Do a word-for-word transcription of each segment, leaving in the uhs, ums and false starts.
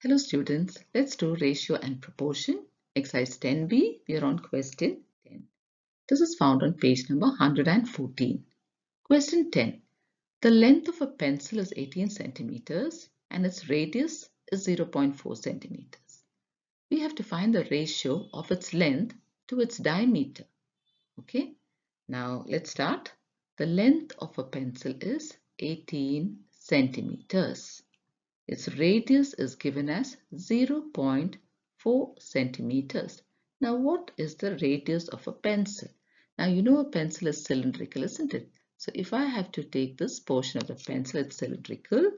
Hello students, let's do ratio and proportion. Exercise ten B, we are on question ten. This is found on page number one hundred fourteen. Question ten. The length of a pencil is eighteen centimeters and its radius is zero point four centimeters. We have to find the ratio of its length to its diameter. Okay, now let's start. The length of a pencil is eighteen centimeters. Its radius is given as zero point four centimeters. Now, what is the radius of a pencil? Now, you know a pencil is cylindrical, isn't it? So, if I have to take this portion of the pencil, it's cylindrical.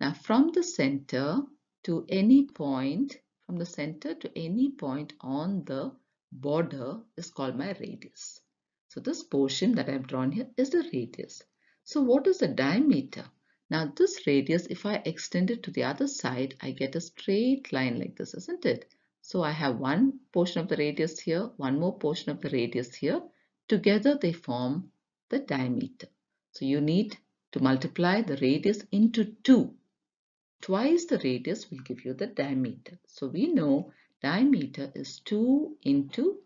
Now, from the center to any point, from the center to any point on the border is called my radius. So, this portion that I've drawn here is the radius. So, what is the diameter? Now, this radius, if I extend it to the other side, I get a straight line like this, isn't it? So, I have one portion of the radius here, one more portion of the radius here. Together, they form the diameter. So, you need to multiply the radius into two. Twice the radius will give you the diameter. So, we know diameter is two into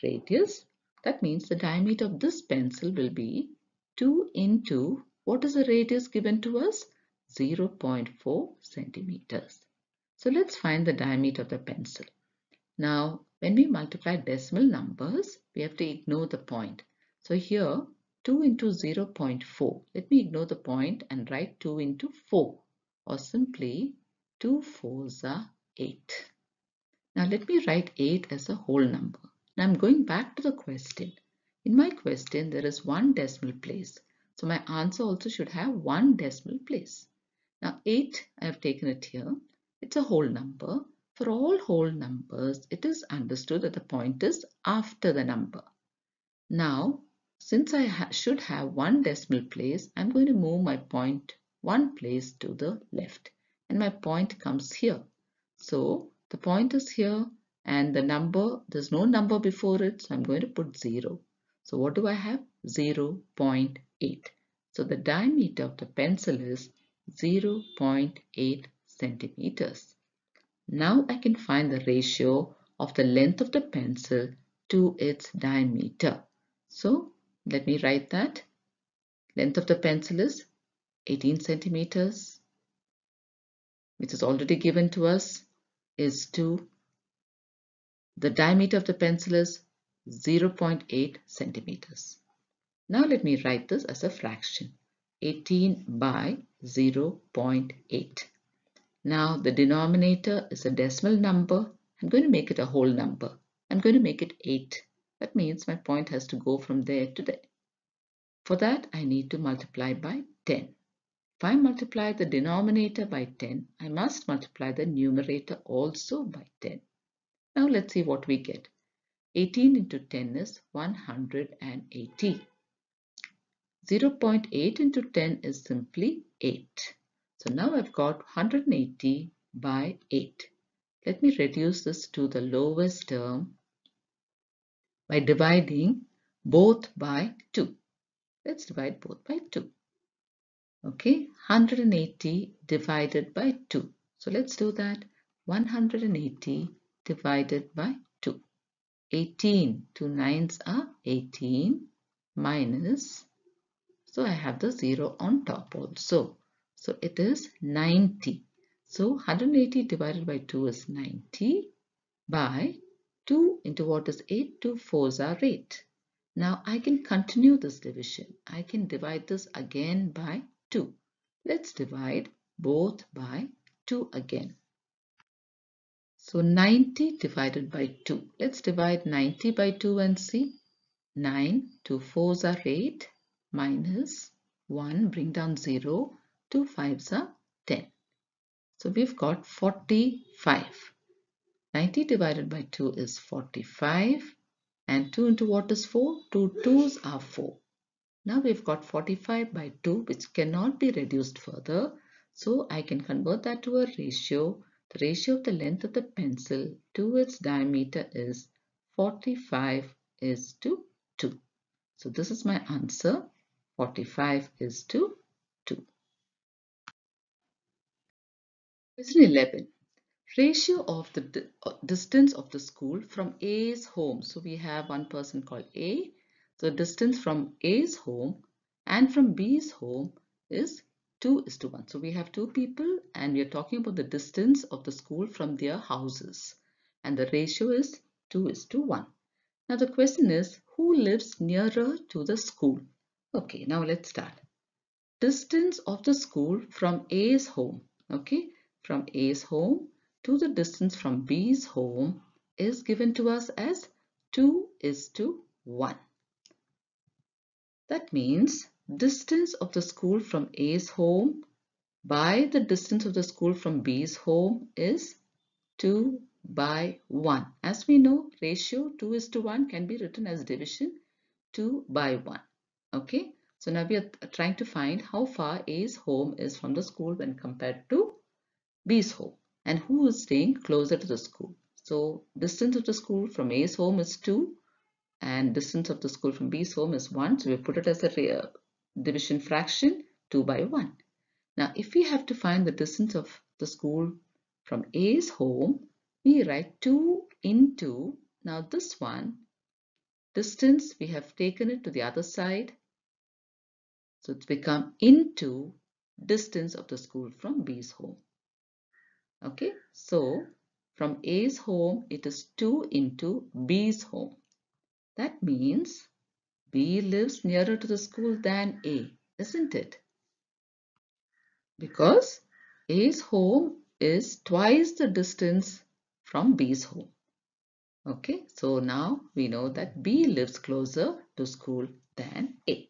radius. That means the diameter of this pencil will be two into what is the radius given to us? zero point four centimeters. So let's find the diameter of the pencil. Now, when we multiply decimal numbers, we have to ignore the point. So here, two into zero point four. Let me ignore the point and write two into four. Or simply, two fours are eight. Now let me write eight as a whole number. Now I'm going back to the question. In my question, there is one decimal place. So my answer also should have one decimal place. Now eight, I have taken it here. It's a whole number. For all whole numbers, it is understood that the point is after the number. Now, since I ha should have one decimal place, I'm going to move my point one place to the left. And my point comes here. So the point is here and the number, there's no number before it. So I'm going to put zero. So what do I have? zero point eight. So the diameter of the pencil is zero point eight centimeters. Now I can find the ratio of the length of the pencil to its diameter. So let me write that. Length of the pencil is eighteen centimeters, which is already given to us, is two. The diameter of the pencil is zero point eight centimeters. Now let me write this as a fraction, eighteen by zero point eight. Now the denominator is a decimal number. I'm going to make it a whole number. I'm going to make it eight. That means my point has to go from there to there. For that, I need to multiply by ten. If I multiply the denominator by ten, I must multiply the numerator also by ten. Now let's see what we get. eighteen into ten is one hundred eighty. zero point eight into ten is simply eight. So now I've got one hundred eighty by eight. Let me reduce this to the lowest term by dividing both by two. Let's divide both by two. Okay, one hundred eighty divided by two. So let's do that. one hundred eighty divided by two. eighteen, two nines are eighteen minus. So I have the zero on top also. So it is ninety. So one hundred eighty divided by two is ninety by two into what is eight, two fours are eight. Now I can continue this division. I can divide this again by two. Let's divide both by two again. So ninety divided by two. Let's divide ninety by two and see. nine, two fours are eight. Minus one, bring down zero, two fives are ten. So we've got forty-five. ninety divided by two is forty-five. And two into what is four? two twos are four. Now we've got forty-five by two, which cannot be reduced further. So I can convert that to a ratio. The ratio of the length of the pencil to its diameter is forty-five is to two. So this is my answer. forty-five is to two. Question eleven. Ratio of the di distance of the school from A's home. So we have one person called A. So distance from A's home and from B's home is two is to one. So we have two people and we are talking about the distance of the school from their houses. And the ratio is two is to one. Now the question is, who lives nearer to the school? Okay, now let's start. Distance of the school from A's home. Okay, from A's home to the distance from B's home is given to us as two is to one. That means distance of the school from A's home by the distance of the school from B's home is two by one. As we know, ratio two is to one can be written as division two by one. Okay, so now we are trying to find how far A's home is from the school when compared to B's home, and who is staying closer to the school. So distance of the school from A's home is two and distance of the school from B's home is one. So we put it as a division fraction two by one. Now if we have to find the distance of the school from A's home, we write two into, now this one, distance, we have taken it to the other side. So it's become into distance of the school from B's home. Okay, so from A's home, it is two into B's home. That means B lives nearer to the school than A, isn't it? Because A's home is twice the distance from B's home. Okay, so now we know that B lives closer to school than A.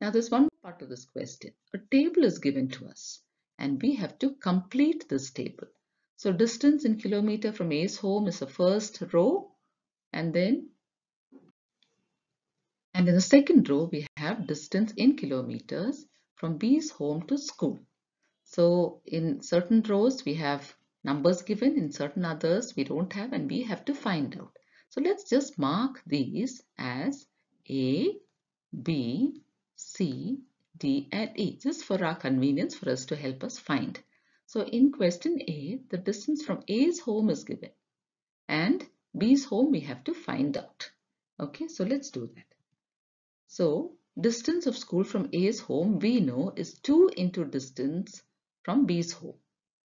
Now there's one part of this question. A table is given to us and we have to complete this table. So distance in kilometer from A's home is the first row, and then and in the second row we have distance in kilometers from B's home to school. So in certain rows we have numbers given, in certain others we don't have, and we have to find out. So let's just mark these as A, B, C, D and E, just for our convenience, for us to help us find. So in question A, the distance from A's home is given and B's home we have to find out. Okay, so let's do that. So distance of school from A's home, we know, is two into distance from B's home.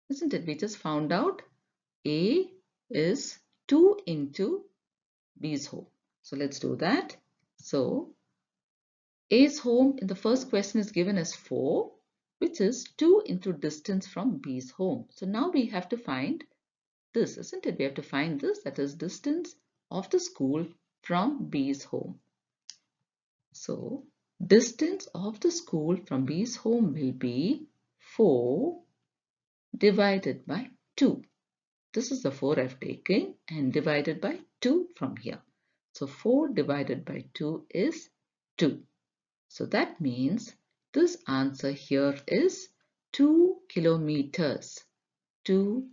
Isn't it? We just found out A is two into B's home. So let's do that. So A's home in the first question is given as four, which is two into distance from B's home. So now we have to find this, isn't it? We have to find this, that is distance of the school from B's home. So distance of the school from B's home will be four divided by two. This is the four I've taken and divided by two from here. So four divided by two is two. So that means this answer here is two kilometers. two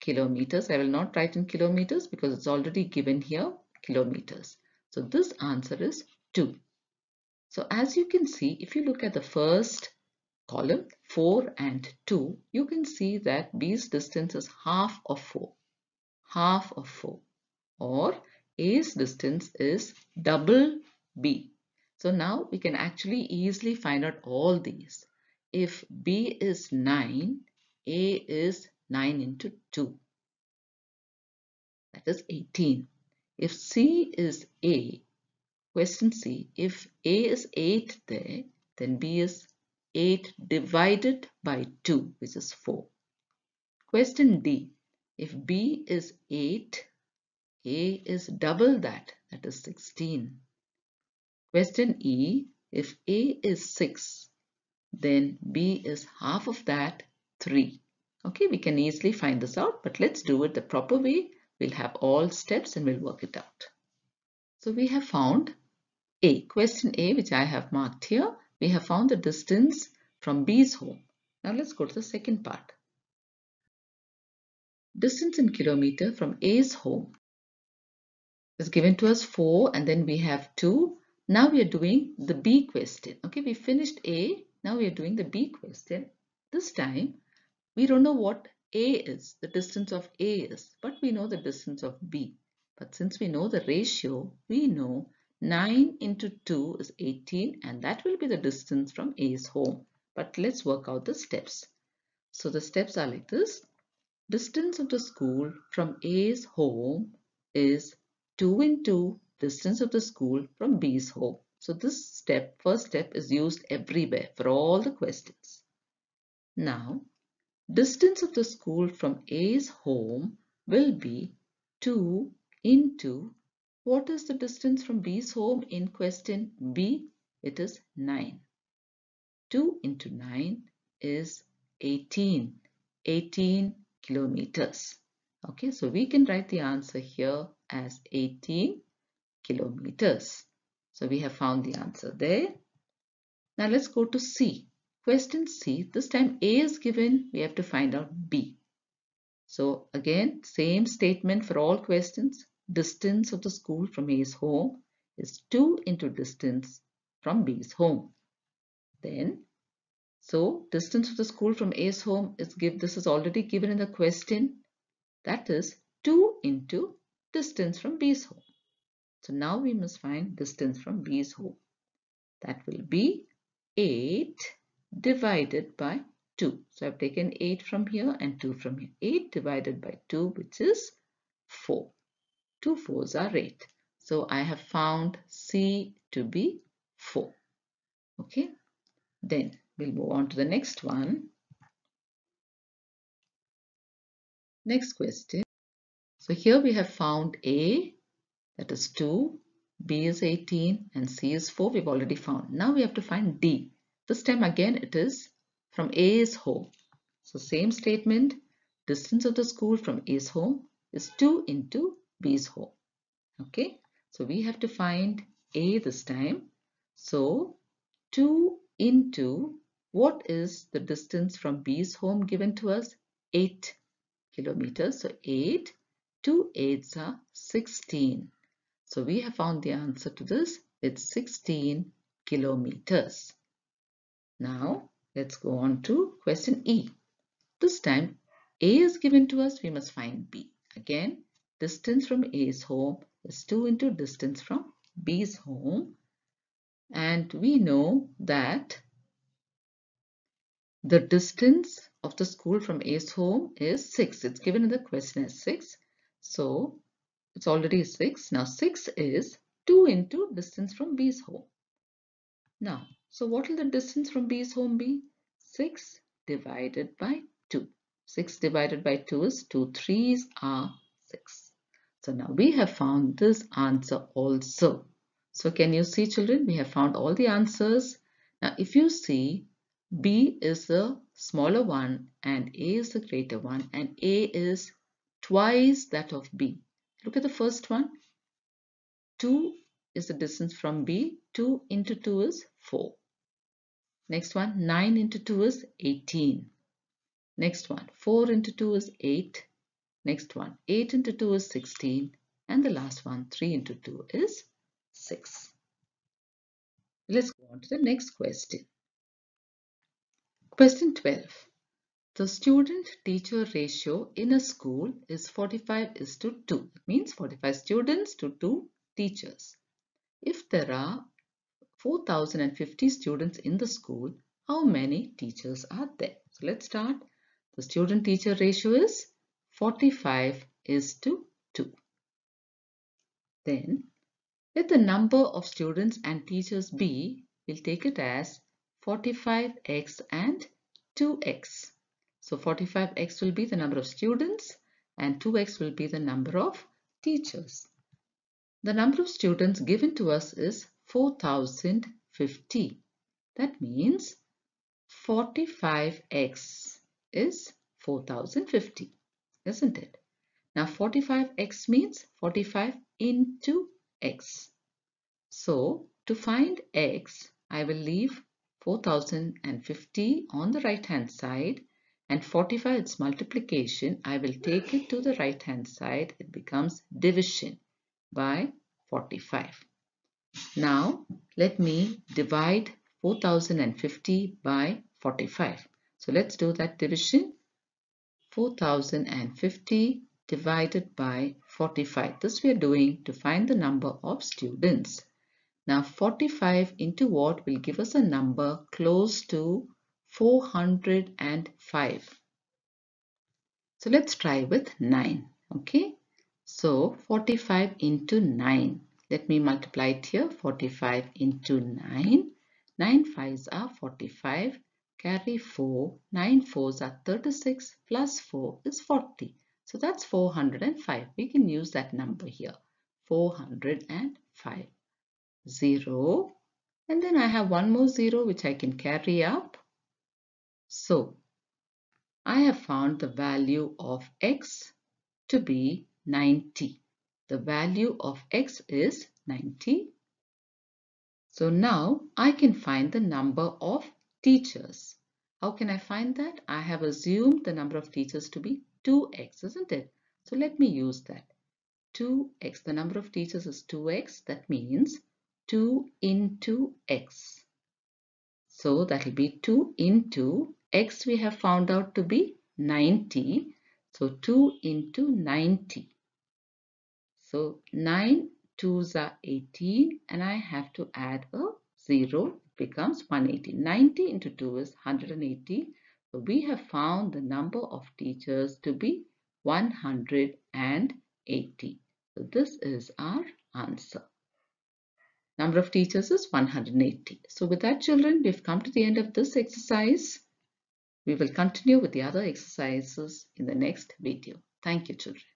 kilometers. I will not write in kilometers because it's already given here, kilometers. So this answer is two. So as you can see, if you look at the first column, four and two, you can see that B's distance is half of four. Half of four. Or A's distance is double B. So now we can actually easily find out all these. If B is nine, A is nine into two. That is eighteen. If C is A, question C, if A is eight there, then B is eight divided by two, which is four. Question D, if B is eight, A is double that, that is sixteen. Question E, if A is six, then B is half of that, three. Okay, we can easily find this out, but let's do it the proper way. We'll have all steps and we'll work it out. So we have found A. Question A, which I have marked here, we have found the distance from B's home. Now let's go to the second part. Distance in kilometer from A's home is given to us four, and then we have two. Now we are doing the B question. Okay, we finished A. Now we are doing the B question. This time, we don't know what A is, the distance of A is, but we know the distance of B. But since we know the ratio, we know nine into two is eighteen, and that will be the distance from A's home. But let's work out the steps. So the steps are like this. Distance of the school from A's home is two into distance of the school from B's home. So this step, first step, is used everywhere for all the questions. Now, distance of the school from A's home will be two into, what is the distance from B's home in question B? It is nine. two into nine is eighteen. eighteen kilometers. Okay, so we can write the answer here as eighteen kilometers. So we have found the answer there. Now let's go to C. Question C, this time A is given, we have to find out B. So again, same statement for all questions. Distance of the school from A's home is two into distance from B's home. Then, so distance of the school from A's home is given, this is already given in the question, that is two into distance from B's home. So now we must find distance from B's home. That will be eight divided by two. So I've taken eight from here and two from here. eight divided by two, which is four. two fours are eight. So I have found C to be four. Okay. Then we'll move on to the next one. Next question. So here we have found A, that is two, B is eighteen, and C is four. We've already found. Now we have to find D. This time again it is from A's home. So same statement, distance of the school from A's home is two into B's home. Okay, so we have to find A this time. So two into, what is the distance from B's home given to us? eight kilometers. So eight, two eights are sixteen. So we have found the answer to this. It's sixteen kilometers. Now let's go on to question E. This time A is given to us. We must find B. Again, distance from A's home is two into distance from B's home. And we know that the distance of the school from A's home is six. It's given in the question as six. So it's already six. Now six is two into distance from B's home. Now, so what will the distance from B's home be? six divided by two. six divided by two is two. threes are six. So now we have found this answer also. So can you see, children, we have found all the answers. Now if you see, B is the smaller one and A is the greater one, and A is twice that of B. Look at the first one. two is the distance from B. two into two is four. Next one, nine into two is eighteen. Next one, four into two is eight. Next one, eight into two is sixteen. And the last one, three into two is six. Let's go on to the next question. Question twelve. The student-teacher ratio in a school is forty-five is to two. It means forty-five students to two teachers. If there are four thousand fifty students in the school, how many teachers are there? So let's start. The student-teacher ratio is forty-five is to two. Then, let the number of students and teachers be, we'll take it as forty-five x and two x. So forty-five x will be the number of students and two x will be the number of teachers. The number of students given to us is four thousand fifty. That means forty-five x is four thousand fifty, isn't it? Now forty-five x means forty-five into x. So to find x, I will leave four thousand fifty on the right hand side, and forty-five, its multiplication, I will take it to the right hand side. It becomes division by forty-five. Now let me divide four thousand fifty by forty-five. So let's do that division. four thousand fifty divided by forty-five. This we are doing to find the number of students. Now forty-five into what will give us a number close to four hundred five. So let's try with nine. Okay. So forty-five into nine. Let me multiply it here. forty-five into nine. nine fives are forty-five. Carry four. nine fours are thirty-six. Plus four is forty. So that's four hundred five. We can use that number here. four hundred five. zero. And then I have one more zero which I can carry up. So I have found the value of x to be ninety. The value of x is ninety. So now I can find the number of teachers. How can I find that? I have assumed the number of teachers to be two x, isn't it? So let me use that. two x, the number of teachers is two x. That means two into x. So that will be two into x we have found out to be ninety. So two into ninety. So nine twos are eighteen and I have to add a zero. It becomes one hundred eighty. ninety into two is one hundred eighty. So we have found the number of teachers to be one hundred eighty. So this is our answer. Number of teachers is one hundred eighty. So with that, children, we've come to the end of this exercise. We will continue with the other exercises in the next video. Thank you, children.